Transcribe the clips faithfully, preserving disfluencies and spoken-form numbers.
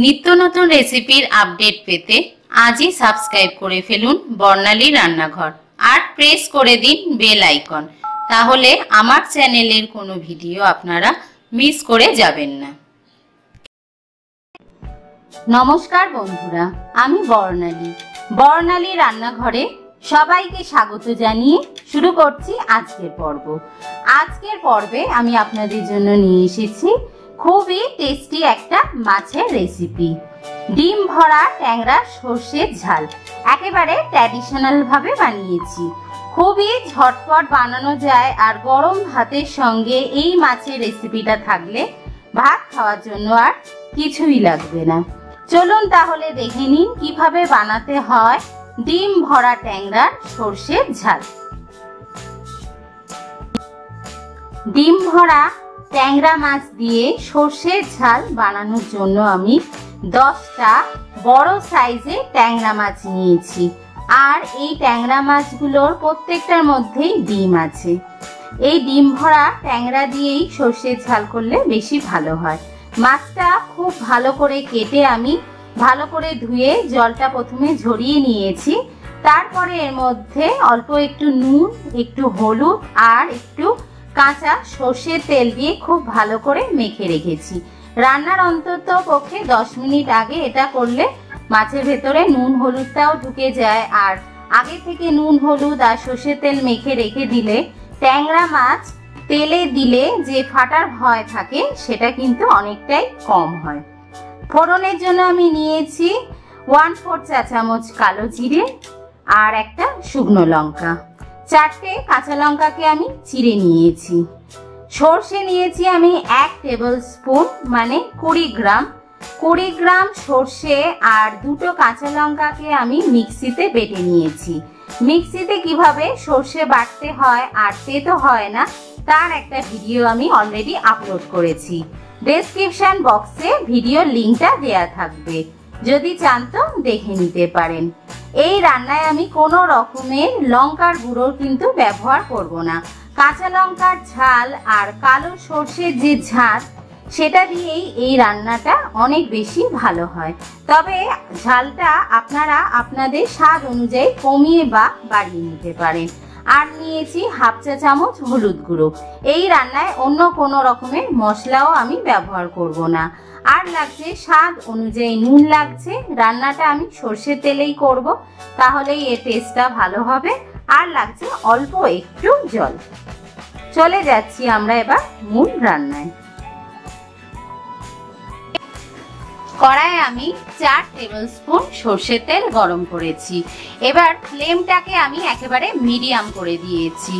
नित्य नतुन रेसिपिर आपडेट पेते आज ही सबस्क्राइब करे फेलुन बर्नाली रान्नाघर और प्रेस करे दिन बेल आइकन, ताहोले आमार चैनेलेर कोनो भिडियो आपनारा मिस करे जाबेन ना। नमस्कार बंधुरा, आमी बर्नाली बर्नाली रान्नाघरे सबाइके स्वागत जानिए शुरू करछि आजकेर पर्व। आजकेर पर्वे आमी आपनादेर जोन्नो निये एसेछि खूबी टेस्टी एकटा माछेर रेसिपि, डिम भरा टैंगरा सर्षेर झाल। एकेबारे ट्रेडिशनल भावे बानिয়েছি, खूबই झटपट বানানো যায় আর গরম ভাতের সঙ্গে এই মাছের রেসিপিটা থাকলে ভাত খাওয়ার জন্য আর কিছুই লাগবে না। চলুন তাহলে দেখে নিন কিভাবে বানাতে হয় ডিম ভরা ট্যাংরা সরষের ঝাল। ডিম ভরা ট্যাংরা মাছ দিয়ে সরষের ঝাল বানানোর জন্য আমি দশটা বড় সাইজের ট্যাংরা মাছ নিয়েছি আর এই ট্যাংরা মাছগুলোর প্রত্যেকটার মধ্যেই ডিম আছে। এই ডিম ভরা ট্যাংরা দিয়েই সরষের ঝাল করলে বেশি ভালো হয়। মাছটা খুব ভালো করে কেটে আমি ভালো করে ধুয়ে জলটা প্রথমে ঝরিয়ে নিয়েছি, তারপরে এর মধ্যে অল্প একটু নুন, একটু হলুদ আর একটু কাঁচা সরষের তেল দিয়ে খুব ভালো করে মেখে রেখেছি। রান্নার অন্তত পক্ষে দশ মিনিট আগে এটা করলে মাছের ভেতরে নুন হলুদটাও ঢুকে যায় আর আগে থেকে নুন হলুদ আর সরষের তেল মেখে রেখে দিলে ট্যাংরা মাছ তেলে দিলে যে ফাটার ভয় থাকে সেটা কিন্তু অনেকটাই কম হয়। ফোড়নের জন্য আমি নিয়েছি ওয়ান ফোর চা চামচ কালো জিরে আর একটা শুকনো লঙ্কা, চারটে কাঁচা লঙ্কাকে আমি চিড়ে নিয়েছি। সরষে নিয়েছি আমি এক টেবিল স্পুন মানে কুড়ি গ্রাম কুড়ি গ্রাম সরষে আর দুটো কাঁচা লঙ্কাকে আমি মিক্সিতে বেটে নিয়েছি। মিক্সিতে কিভাবে সরষে বাটতে হয় আর তেতো হয় না তার একটা ভিডিও আমি অলরেডি আপলোড করেছি, ডেসক্রিপশন বক্সে ভিডিও লিঙ্কটা দেয়া থাকবে, যদি চান তো দেখে নিতে পারেন। এই রান্নায় আমি কোনো রকমের লঙ্কার গুঁড়োর কিন্তু ব্যবহার করব না। কাঁচা লঙ্কার ঝাল আর কালো সরষের যে ঝাল সেটা দিয়েই এই রান্নাটা অনেক বেশি ভালো হয়, তবে ঝালটা আপনারা আপনাদের স্বাদ অনুযায়ী কমিয়ে বা বাড়িয়ে নিতে পারেন। আর নিয়েছি হাফ চা চামচ হলুদ গুঁড়ো। এই রান্নায় অন্য কোনো রকমের মশলাও আমি ব্যবহার করব না। আর লাগছে স্বাদ অনুযায়ী নুন লাগছে, রান্নাটা আমি সর্ষের তেলেই করব, তাহলেই এর টেস্টটা ভালো হবে। আর লাগছে অল্প একটু জল। চলে যাচ্ছি আমরা এবার মূল রান্নায়। কড়াইয়ে আমি চার টেবিল স্পুন সর্ষের তেল গরম করেছি, এবার ফ্লেমটাকে আমি একেবারে মিডিয়াম করে দিয়েছি।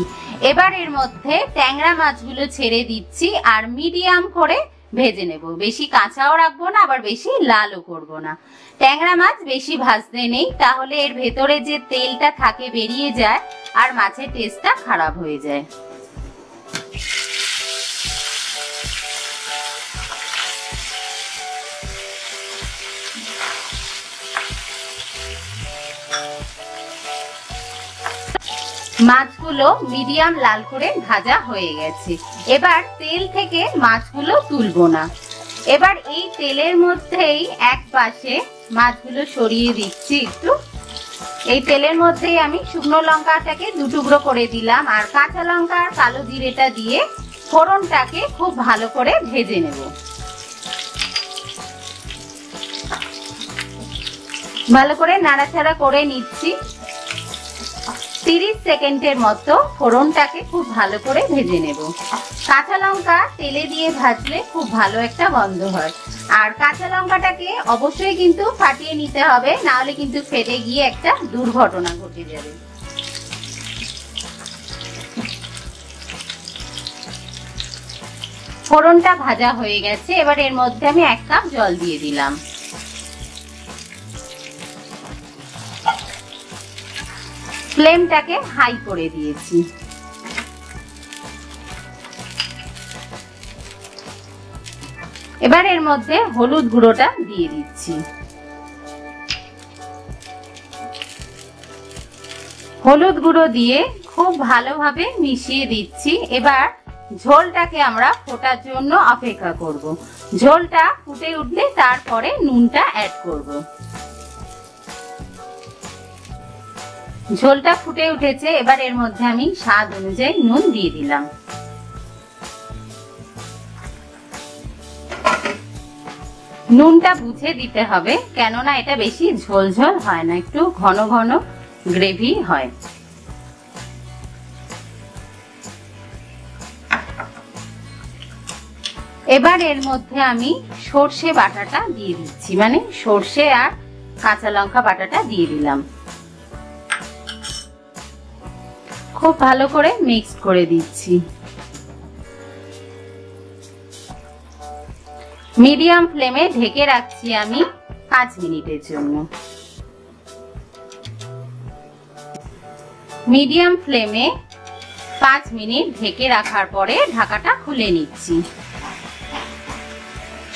এবার এর মধ্যে ট্যাংরা মাছগুলো ছেড়ে দিচ্ছি আর মিডিয়াম করে ভেজে নেব, বেশি কাঁচাও রাখবো না আবার বেশি লালও করব না। ট্যাংরা মাছ বেশি ভাজতে নেই, তাহলে এর ভেতরে যে তেলটা থাকে বেরিয়ে যায় আর মাছের টেস্টটা খারাপ হয়ে যায়। মাছগুলো মিডিয়াম লাল করে ভাজা হয়ে গেছে, এবার তেল থেকে মাছগুলো তুলবো না। এবার এই তেলের মধ্যেই এক পাশে মাছগুলো সরিয়ে দিচ্ছি একটু। এই তেলের মধ্যেই আমি শুকনো লঙ্কাটাকে দু টুকরো করে দিলাম আর কাঁচা লঙ্কা আর কালো জিরেটা দিয়ে ফোড়নটাকে খুব ভালো করে ভেজে নেব। ভালো করে নাড়াচাড়া করে নিচ্ছি, তিরিশ সেকেন্ডের মতো ফোড়নটাকে খুব ভালো করে ভেজে নেব। কাঁচা লঙ্কা তেলে দিয়ে ভাজলে খুব ভালো একটা গন্ধ হয়, আর কাঁচা লঙ্কাটাকে অবশ্যই কিন্তু ফাটিয়ে নিতে হবে, নাহলে কিন্তু ফেটে গিয়ে একটা দুর্ঘটনা ঘটে যাবে। ফোড়নটা ভাজা হয়ে গেছে, এবার এর মধ্যে আমি এক কাপ জল দিয়ে দিলাম। ফ্লেমটাকে হাই করে দিয়েছি। এবার এর মধ্যে হলুদ গুঁড়োটা দিয়ে দিচ্ছি। হলুদ গুঁড়ো দিয়ে খুব ভালোভাবে মিশিয়ে দিচ্ছি। এবার ঝোলটাকে আমরা ফোটার জন্য অপেক্ষা করব। झोलटा फुटे उठले तारপরে নুনটা অ্যাড করব। झोलटा ফুটে উঠেছে, এবার এর মধ্যে আমি স্বাদ অনুযায়ী নুন দিয়ে দিলাম। নুনটা বুঝে দিতে হবে, কেননা এটা বেশি ঝোলঝোল হয় না, একটু ঘন ঘন গ্রেভি হয়। এবার এর মধ্যে আমি সর্ষে বাটাটা দিয়ে দিচ্ছি, মানে সর্ষে আর কাঁচা লঙ্কা বাটাটা দিয়ে দিলাম। খুব ভালো করে মিক্স করে দিচ্ছি। মিডিয়াম ফ্লেমে ঢেকে রাখছি আমি পাঁচ মিনিটের জন্য। মিডিয়াম ফ্লেমে পাঁচ মিনিট ঢেকে রাখার পরে ঢাকাটা খুলে নিচ্ছি।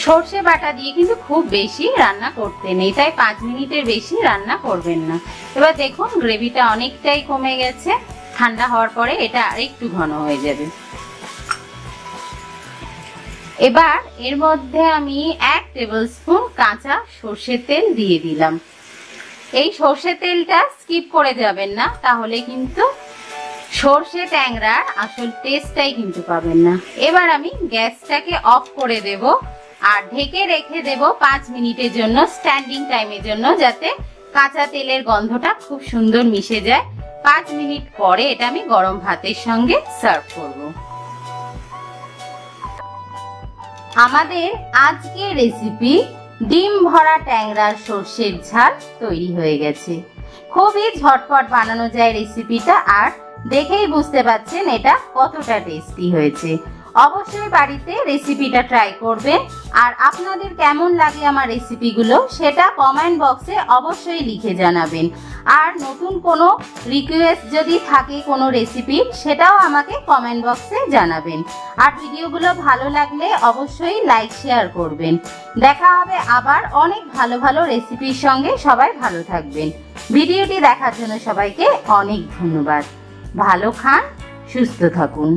সর্ষে বাটা দিয়ে কিন্তু খুব বেশি রান্না করতে নেই, তাই পাঁচ মিনিটের বেশি রান্না করবেন না। এবার দেখুন গ্রেভিটা অনেকটাই কমে গেছে, ঠান্ডা হওয়ার পরে এটা আর একটু ঘন হয়ে যাবে। এবার এর মধ্যে আমি এক টেবিল স্পুন কাঁচা সর্ষের তেল দিয়ে দিলাম। এই সর্ষের তেলটা স্কিপ করে যাবেন না, তাহলে কিন্তু সর্ষে ট্যাংরার আসল টেস্টটাই কিন্তু পাবেন না। এবার আমি গ্যাসটাকে অফ করে দেব আর ঢেকে রেখে দেব পাঁচ মিনিটের জন্য, স্ট্যান্ডিং টাইমের জন্য, যাতে কাঁচা তেলের গন্ধটা খুব সুন্দর মিশে যায়। পাঁচ মিনিট পরে এটা আমি গরম ভাতের সঙ্গে সার্ভ করব। আমাদের আজকের রেসিপি ডিম ভরা ট্যাংরার সর্ষের ঝাল তৈরি হয়ে গেছে। খুবই ঝটপট বানানো যায় রেসিপিটা, আর দেখেই বুঝতে পারছেন এটা কতটা টেস্টি হয়েছে। অবশ্যই বাড়িতে রেসিপিটা ট্রাই করবেন, আর আপনাদের কেমন লাগে আমার রেসিপিগুলো সেটা কমেন্ট বক্সে অবশ্যই লিখে জানাবেন। আর নতুন কোনো রিকোয়েস্ট যদি থাকে কোনো রেসিপি, সেটাও আমাকে কমেন্ট বক্সে জানাবেন। আর ভিডিওগুলো ভালো লাগলে অবশ্যই লাইক শেয়ার করবেন। দেখা হবে আবার অনেক ভালো ভালো রেসিপির সঙ্গে। সবাই ভালো থাকবেন। ভিডিওটি দেখার জন্য সবাইকে অনেক ধন্যবাদ। ভালো খান, সুস্থ থাকুন।